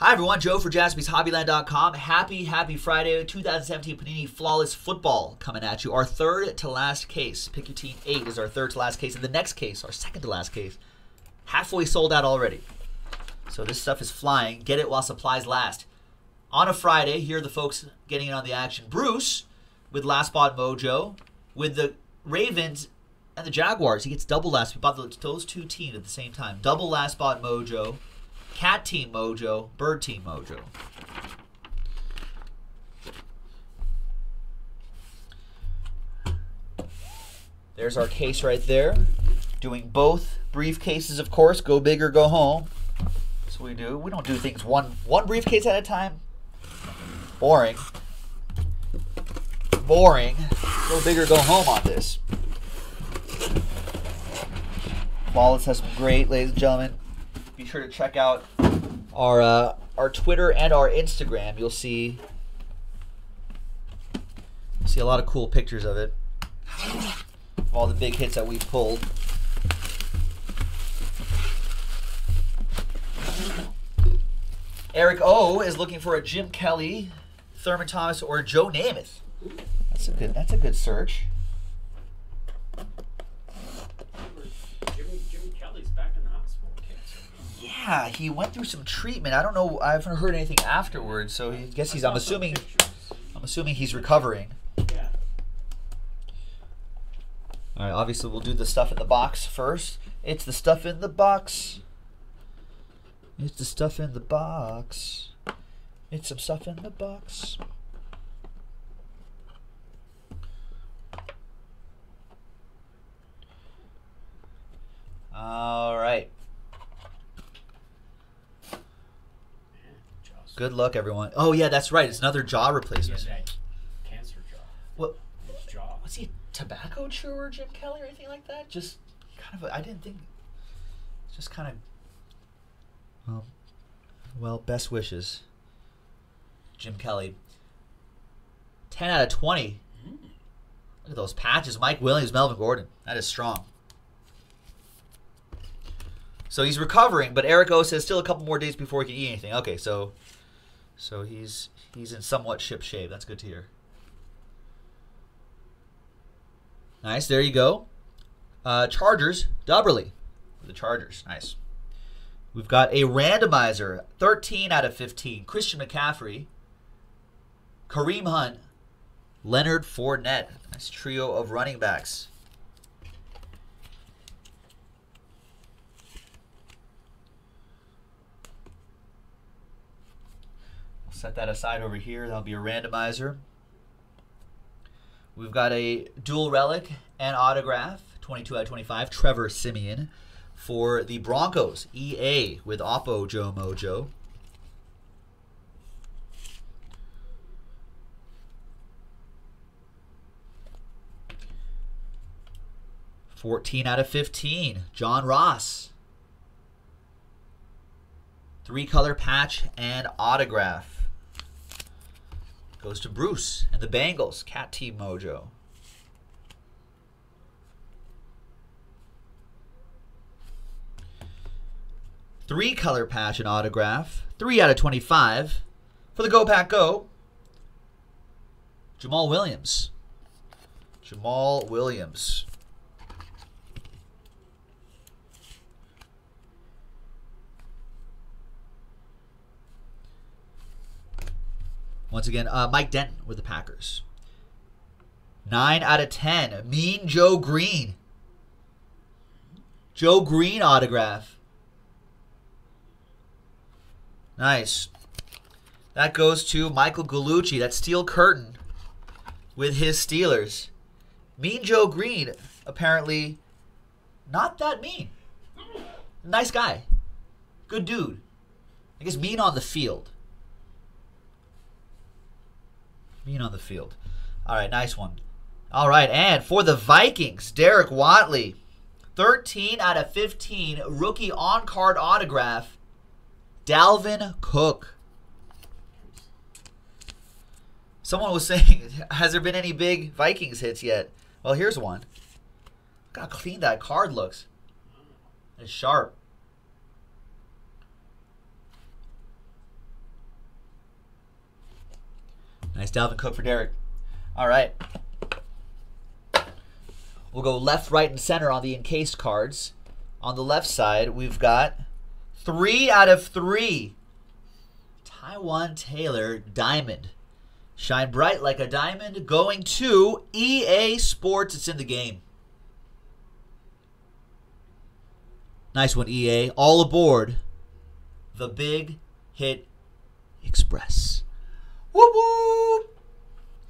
Hi everyone, Joe for JazbeesHobbyland.com. Happy Friday, 2017 Panini Flawless Football coming at you. Our third to last case, pick your team 8 is our third to last case. And the next case, our second to last case, halfway sold out already. So this stuff is flying. Get it while supplies last. On a Friday, here are the folks getting in on the action. Bruce with Last Spot Mojo with the Ravens and the Jaguars. He gets double last. We bought those two teams at the same time. Double Last Spot Mojo. Cat Team Mojo, Bird Team Mojo. There's our case right there. Doing both briefcases, of course. Go big or go home. That's what we do. We don't do things one briefcase at a time. Boring. Boring. Go big or go home on this. Flawless has been great, ladies and gentlemen. Be sure to check out our Twitter and our Instagram. You'll see a lot of cool pictures of it, of all the big hits that we've pulled. Eric O is looking for a Jim Kelly, Thurman Thomas, or Joe Namath. That's a good search. Yeah, he went through some treatment. I don't know. I haven't heard anything afterwards, so I guess he's. I'm assuming he's recovering. Yeah. All right. Obviously, we'll do the stuff in the box first. It's the stuff in the box. It's the stuff in the box. It's some stuff in the box. All right. Good luck, everyone. Oh, yeah, that's right. It's another jaw replacement. Yeah, that cancer jaw. What? His jaw. Was he a tobacco chewer, Jim Kelly, or anything like that? Just kind of, just kind of, well, best wishes, Jim Kelly. 10 out of 20. Mm. Look at those patches. Mike Williams, Melvin Gordon. That is strong. So he's recovering, but Eric O says still a couple more days before he can eat anything. Okay, so he's in somewhat ship shape. That's good to hear. Nice, there you go. Chargers, Dubberly, the Chargers. Nice. We've got a randomizer, 13 out of 15. Christian McCaffrey, Kareem Hunt, Leonard Fournette. Nice trio of running backs. Set that aside over here. That'll be a randomizer. We've got a dual relic and autograph, 22 out of 25, Trevor Simeon for the Broncos, EA with Oppo Joe Mojo. $14 out of $15, John Ross. Three color patch and autograph. Goes to Bruce and the Bengals, Cat Team Mojo. Three color patch and autograph. 3 out of 25 for the Go Pack Go. Jamal Williams. Jamal Williams. Once again, Mike Denton with the Packers. 9 out of 10. Mean Joe Green. Joe Green autograph. Nice. That goes to Michael Gallucci. That steel curtain with his Steelers. Mean Joe Green, apparently not that mean. Nice guy. Good dude. I guess mean on the field. Being on the field. All right, nice one. All right, and for the Vikings, Derek Wattley. 13 out of 15, rookie on-card autograph, Dalvin Cook. Someone was saying, has there been any big Vikings hits yet? Well, here's one. Look how clean that card looks. It's sharp. Nice Dalvin Cook for Derek. All right. We'll go left, right, and center on the encased cards. On the left side, we've got 3 out of 3. Taiwan Taylor Diamond. Shine bright like a diamond. Going to EA Sports. It's in the game. Nice one, EA. All aboard the Big Hit Express. Whoop, whoop.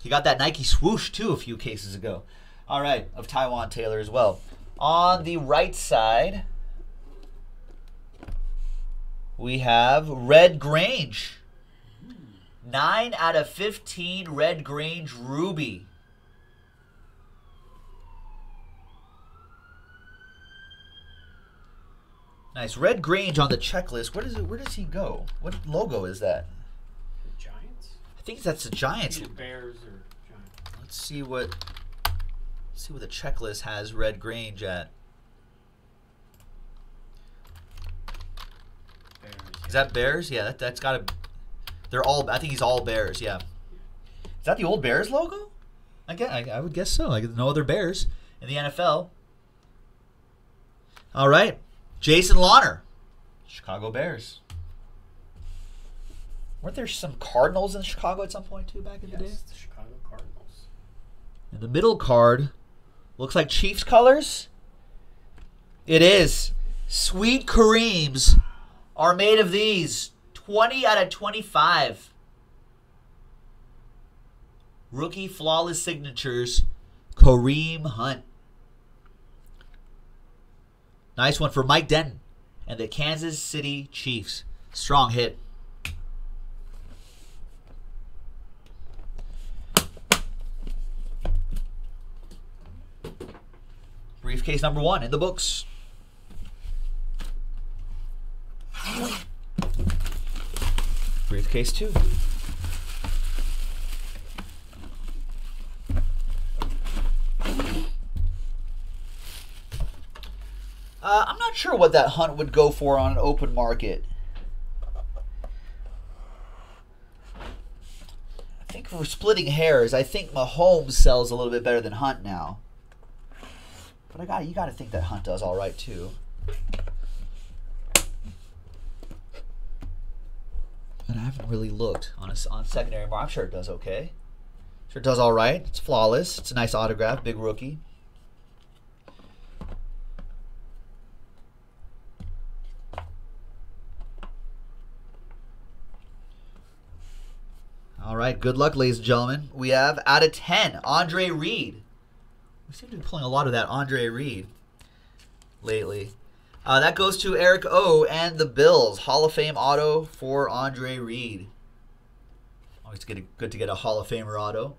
He got that Nike swoosh, too, a few cases ago. All right, of Taiwan Taylor as well. On the right side, we have Red Grange. 9 out of 15 Red Grange Ruby. Nice. Red Grange on the checklist. What is it? Where does he go? What logo is that? The Giants? I think that's the Giants. Either Bears or Giants. Let's see what... see what the checklist has Red Grange at. Bears. Is that Bears? Yeah, that's got to... they're all... I think he's all Bears, yeah. Is that the old Bears logo? I would guess so. No other Bears in the NFL. All right. Jason Launer. Chicago Bears. Weren't there some Cardinals in Chicago at some point, too, back in the day? Yes, the Chicago Cardinals. And the middle card looks like Chiefs colors. It is. Sweet Kareems are made of these. 20 out of 25. Rookie Flawless Signatures, Kareem Hunt. Nice one for Mike Denton and the Kansas City Chiefs. Strong hit. Briefcase number 1 in the books. Briefcase 2. I'm not sure what that Hunt would go for on an open market. I think we're splitting hairs. I think Mahomes sells a little bit better than Hunt now. But you got to think that Hunt does all right, too. But I haven't really looked on secondary market. I'm sure it does okay. I'm sure it does all right. It's flawless. It's a nice autograph. Big rookie. All right. Good luck, ladies and gentlemen. We have, out of 10, Andre Reed. We seem to be pulling a lot of that Andre Reed lately. That goes to Eric O. and the Bills. Hall of Fame auto for Andre Reed. Always good to get a Hall of Famer auto.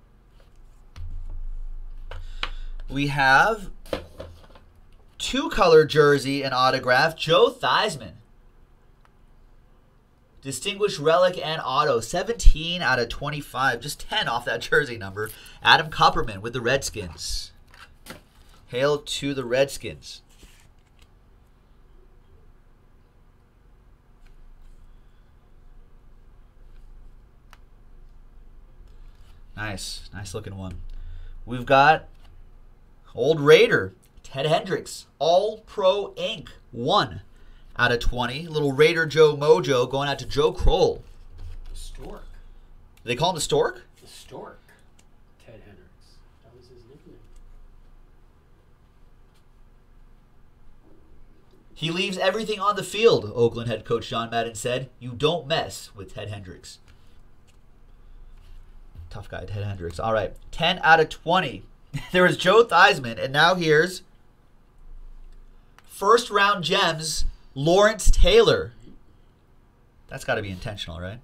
We have 2-color jersey and autograph. Joe Theismann. Distinguished relic and auto. 17 out of 25. Just 10 off that jersey number. Adam Copperman with the Redskins. Hail to the Redskins. Nice. Nice looking one. We've got old Raider, Ted Hendricks, All Pro Inc. 1 out of 20. Little Raider Joe Mojo going out to Joe Kroll. The Stork. They call him the Stork? The Stork. Ted Hendricks. That was his nickname. He leaves everything on the field, Oakland head coach John Madden said. You don't mess with Ted Hendricks. Tough guy, Ted Hendricks. All right, 10 out of 20. There was Joe Theismann, and now here's first-round gems, Lawrence Taylor. That's got to be intentional, right?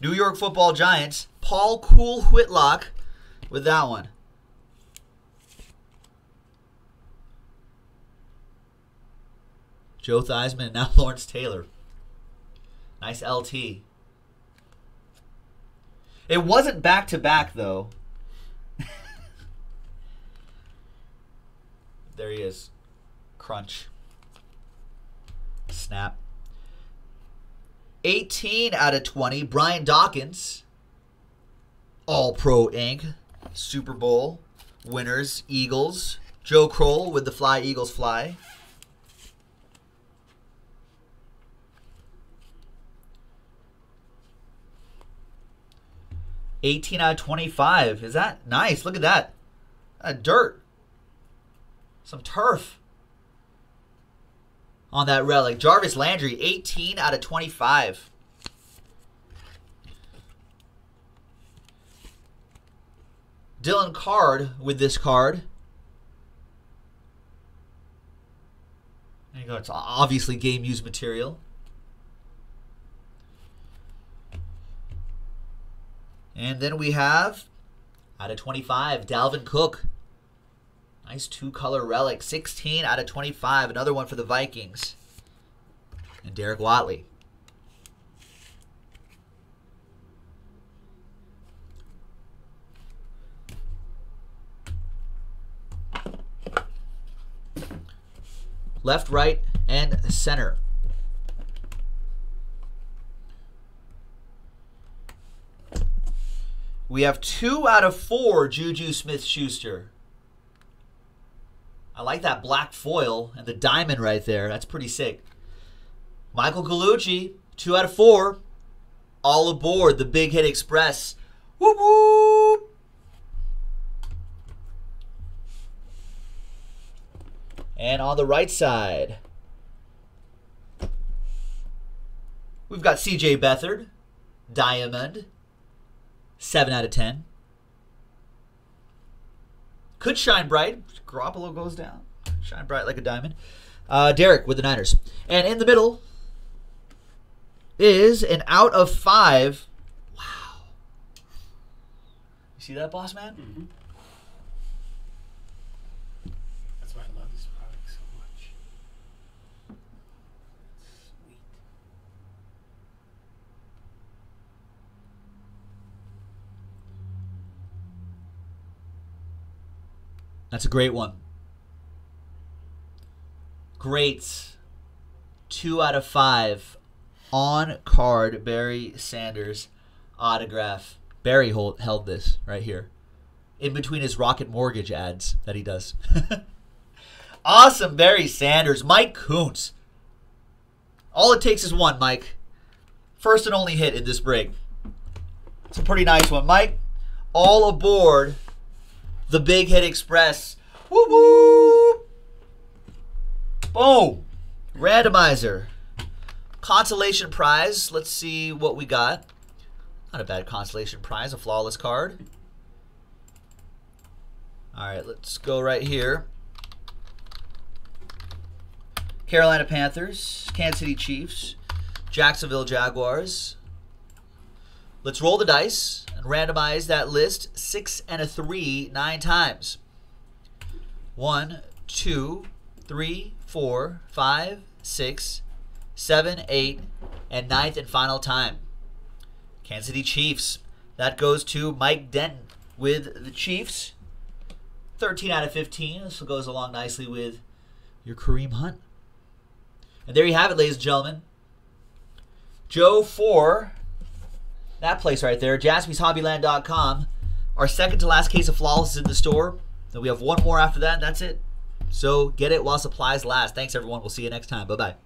New York Football Giants, Paul Cool Whitlock with that one. Joe Theismann and now Lawrence Taylor. Nice LT. It wasn't back-to-back, though. There he is. Crunch. Snap. 18 out of 20. Brian Dawkins. All-Pro Inc. Super Bowl winners, Eagles. Joe Kroll with the Fly Eagles Fly. $18/25. Is that nice? Look at that. Dirt. Some turf on that relic. Jarvis Landry, 18/25. Dylan Card with this card. There you go. It's obviously game used material. And then we have, 25, Dalvin Cook. Nice two-color relic. 16/25. Another one for the Vikings. And Derek Wattley. Left, right, and center. We have 2/4 Juju Smith-Schuster. I like that black foil and the diamond right there. That's pretty sick. Michael Gallucci, 2/4. All aboard the Big Hit Express. Whoop, whoop. And on the right side, we've got C.J. Beathard, diamond, 7/10. Could shine bright. Garoppolo goes down. Shine bright like a diamond. Derek with the Niners. And in the middle is an 5/5. Wow. You see that, boss man? Mm-hmm. That's a great one. Greats. 2/5. On card, Barry Sanders autograph. Barry held this right here. In between his Rocket Mortgage ads that he does. Awesome, Barry Sanders. Mike Kuntz. All it takes is one, Mike. First and only hit in this break. It's a pretty nice one, Mike. All aboard the Big Hit Express. Woo woo! Boom! Randomizer. Consolation prize. Let's see what we got. Not a bad consolation prize. A flawless card. Alright, let's go right here. Carolina Panthers. Kansas City Chiefs. Jacksonville Jaguars. Let's roll the dice. Randomize that list 6 and a 3 9 times. 1, 2, 3, 4, 5, 6, 7, 8, and 9th and final time. Kansas City Chiefs. That goes to Mike Denton with the Chiefs. 13/15. This goes along nicely with your Kareem Hunt. And there you have it, ladies and gentlemen. Joe for that place right there, JazbeesHobbyland.com. Our second to last case of flawless is in the store. Then we have one more after that, and that's it. So get it while supplies last. Thanks, everyone. We'll see you next time. Bye-bye.